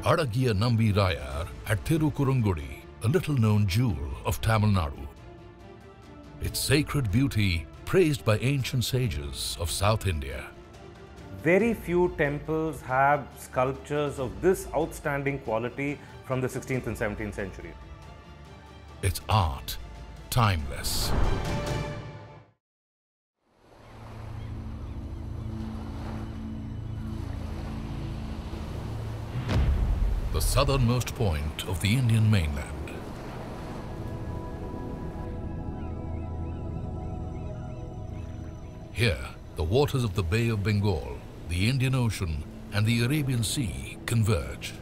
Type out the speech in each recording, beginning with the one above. Azhagiya Nambi Rayar at Thirukkurungudi, a little-known jewel of Tamil Nadu. Its sacred beauty praised by ancient sages of South India. Very few temples have sculptures of this outstanding quality from the 16th and 17th century. Its art, timeless. The southernmost point of the Indian mainland. Here, the waters of the Bay of Bengal, the Indian Ocean and the Arabian Sea converge.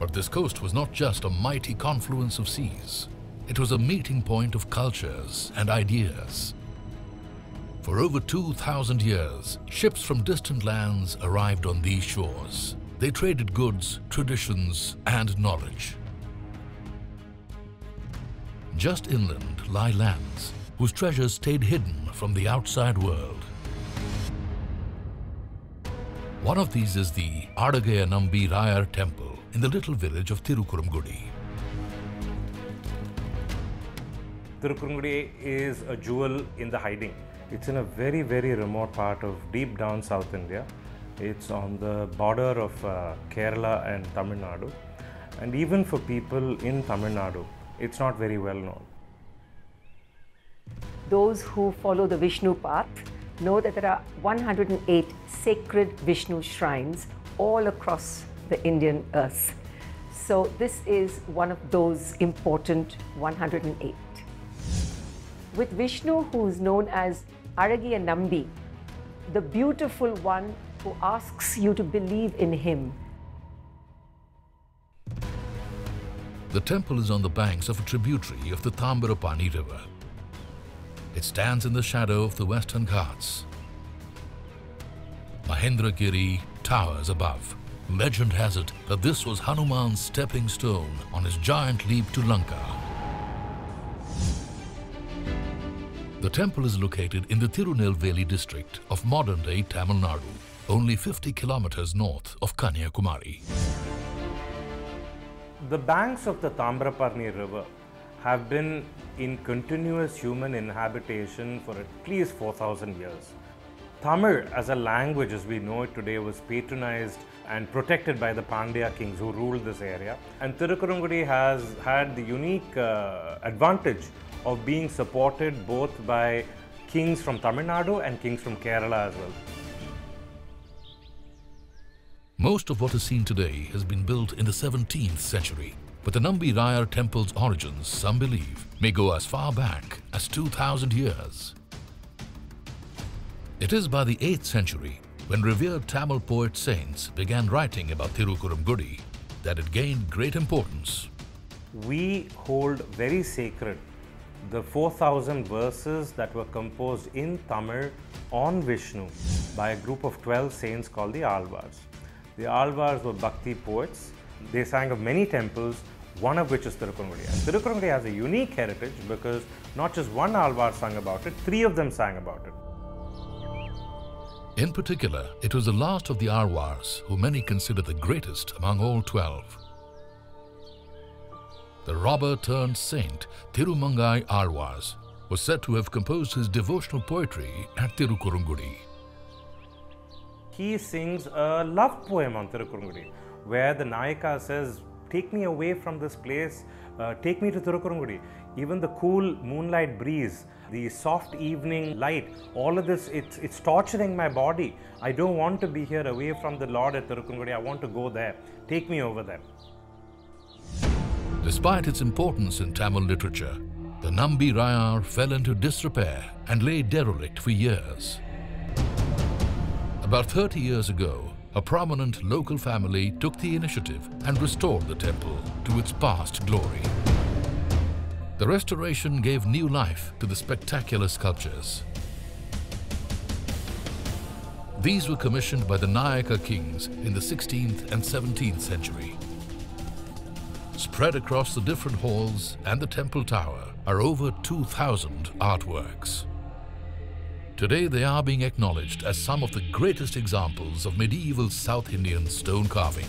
But this coast was not just a mighty confluence of seas. It was a meeting point of cultures and ideas. For over 2,000 years, ships from distant lands arrived on these shores. They traded goods, traditions, and knowledge. Just inland lie lands whose treasures stayed hidden from the outside world. One of these is the Azhagiya Nambi Rayar Temple in the little village of Thirukkurungudi. Thirukkurungudi is a jewel in the hiding. It's in a very, very remote part of deep down South India. It's on the border of Kerala and Tamil Nadu. And even for people in Tamil Nadu, it's not very well known. Those who follow the Vishnu path know that there are 108 sacred Vishnu shrines all across the Indian earth. So this is one of those important 108. With Vishnu, who is known as Azhagiya Nambi, the beautiful one who asks you to believe in him. The temple is on the banks of a tributary of the Tamraparni river. It stands in the shadow of the Western Ghats. Mahendragiri towers above. Legend has it that this was Hanuman's stepping stone on his giant leap to Lanka. The temple is located in the Tirunelveli district of modern-day Tamil Nadu, only 50 kilometers north of Kanyakumari. The banks of the Tamraparni river have been in continuous human inhabitation for at least 4,000 years. Tamil as a language as we know it today was patronized and protected by the Pandya kings who ruled this area. And Thirukkurungudi has had the unique advantage of being supported both by kings from Tamil Nadu and kings from Kerala as well. Most of what is seen today has been built in the 17th century. But the Nambi Rayar temple's origins, some believe, may go as far back as 2,000 years. It is by the 8th century, when revered Tamil poet saints began writing about Thirukkurungudi, that it gained great importance. We hold very sacred the 4,000 verses that were composed in Tamil on Vishnu by a group of 12 saints called the Alvars. The Alvars were Bhakti poets. They sang of many temples, one of which is Thirukkurungudi. Thirukkurungudi has a unique heritage because not just one Alvar sang about it, three of them sang about it. In particular, it was the last of the Alvars who many consider the greatest among all 12. The robber turned saint Thirumangai Alwar was said to have composed his devotional poetry at Thirukkurungudi. He sings a love poem on Thirukkurungudi, where the Nayaka says, take me away from this place, take me to Thirukkurungudi. Even the cool moonlight breeze, the soft evening light, all of this, it's torturing my body. I don't want to be here away from the Lord at Thirukkurungudi. I want to go there. Take me over there. Despite its importance in Tamil literature, the Nambi Rayar fell into disrepair and lay derelict for years. About 30 years ago, a prominent local family took the initiative and restored the temple to its past glory. The restoration gave new life to the spectacular sculptures. These were commissioned by the Nayaka kings in the 16th and 17th century. Spread across the different halls and the temple tower are over 2,000 artworks. Today they are being acknowledged as some of the greatest examples of medieval South Indian stone carving.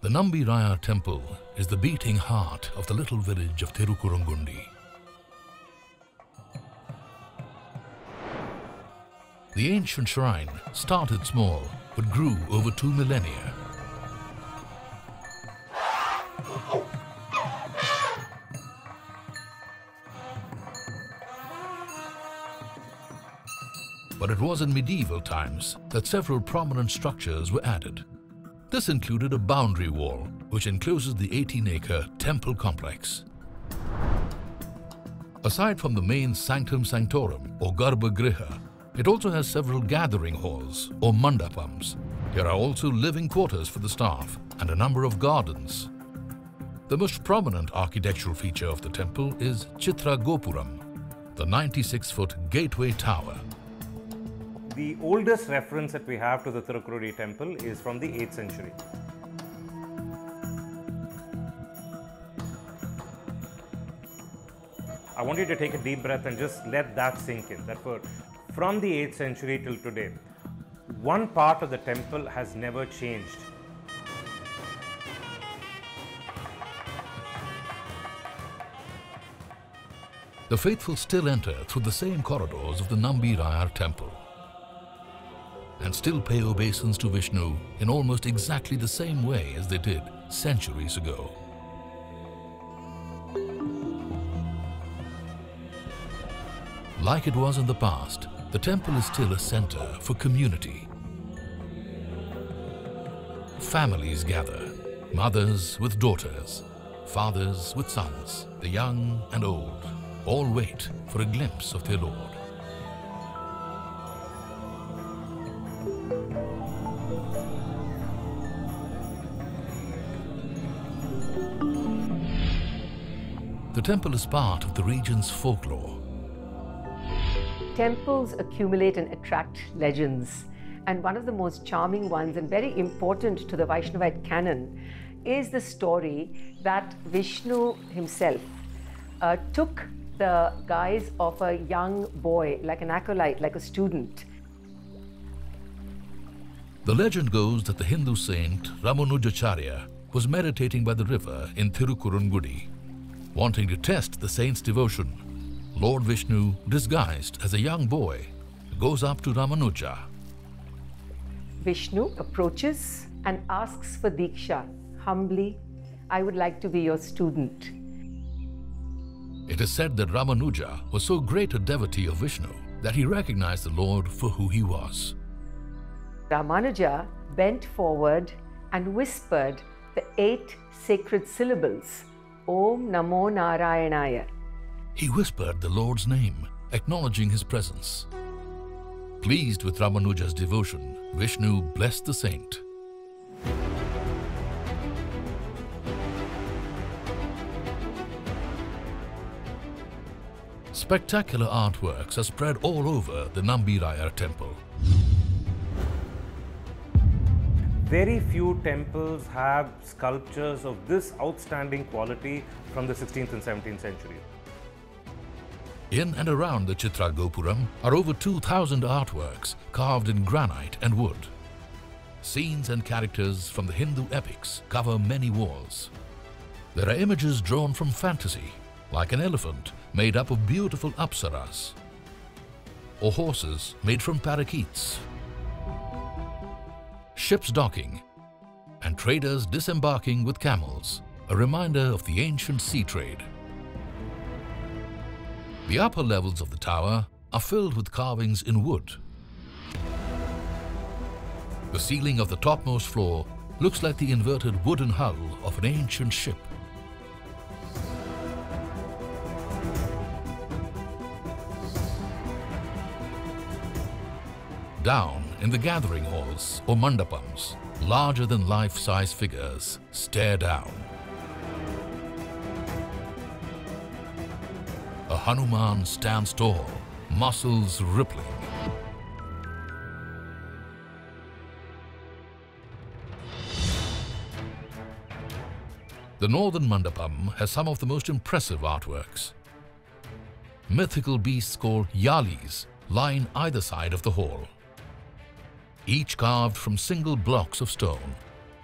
The Nambi Rayar Temple is the beating heart of the little village of Thirukkurungudi. The ancient shrine started small but grew over 2 millennia. But it was in medieval times that several prominent structures were added. This included a boundary wall, which encloses the 18-acre temple complex. Aside from the main sanctum sanctorum, or Garba Griha, it also has several gathering halls, or mandapams. There are also living quarters for the staff and a number of gardens. The most prominent architectural feature of the temple is Chitra Gopuram, the 96-foot gateway tower. The oldest reference that we have to the Thirukkurungudi temple is from the 8th century. I want you to take a deep breath and just let that sink in. Therefore, from the 8th century till today, one part of the temple has never changed. The faithful still enter through the same corridors of the Nambi Rayar temple and still pay obeisance to Vishnu in almost exactly the same way as they did centuries ago. Like it was in the past, the temple is still a center for community. Families gather, mothers with daughters, fathers with sons, the young and old, all wait for a glimpse of their Lord. The temple is part of the region's folklore. Temples accumulate and attract legends, and one of the most charming ones and very important to the Vaishnavite canon is the story that Vishnu himself took the guise of a young boy, like an acolyte, like a student. The legend goes that the Hindu saint Ramanujacharya was meditating by the river in Thirukkurungudi. Wanting to test the saint's devotion, Lord Vishnu, disguised as a young boy, goes up to Ramanuja. Vishnu approaches and asks for Diksha. Humbly, I would like to be your student. It is said that Ramanuja was so great a devotee of Vishnu that he recognized the Lord for who he was. Ramanuja bent forward and whispered the 8 sacred syllables, Om Namo Narayanaya. He whispered the Lord's name, acknowledging his presence. Pleased with Ramanuja's devotion, Vishnu blessed the saint. Spectacular artworks are spread all over the Nambi Rayar temple. Very few temples have sculptures of this outstanding quality from the 16th and 17th century. In and around the Chitra Gopuram are over 2,000 artworks carved in granite and wood. Scenes and characters from the Hindu epics cover many walls. There are images drawn from fantasy, like an elephant made up of beautiful apsaras, or horses made from parakeets, ships docking, and traders disembarking with camels, a reminder of the ancient sea trade. The upper levels of the tower are filled with carvings in wood. The ceiling of the topmost floor looks like the inverted wooden hull of an ancient ship. Down in the gathering halls or mandapams, larger than life-size figures stare down. A Hanuman stands tall, muscles rippling. The northern mandapam has some of the most impressive artworks. mythical beasts called Yalis line either side of the hall. Each carved from single blocks of stone,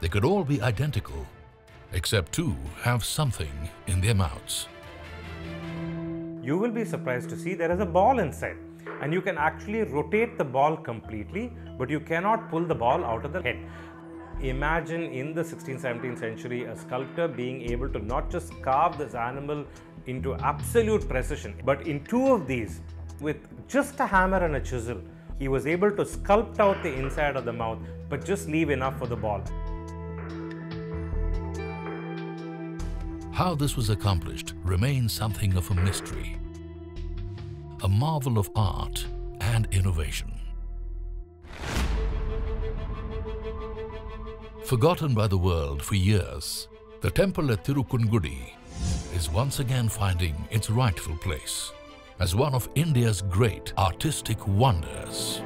they could all be identical, except two have something in their mouths. You will be surprised to see there is a ball inside, and you can actually rotate the ball completely, but you cannot pull the ball out of the head. Imagine in the 16th, 17th century, a sculptor being able to not just carve this animal into absolute precision, but in two of these, with just a hammer and a chisel, he was able to sculpt out the inside of the mouth, but just leave enough for the ball. How this was accomplished remains something of a mystery, a marvel of art and innovation. Forgotten by the world for years, the temple at Thirukkurungudi is once again finding its rightful place as one of India's great artistic wonders.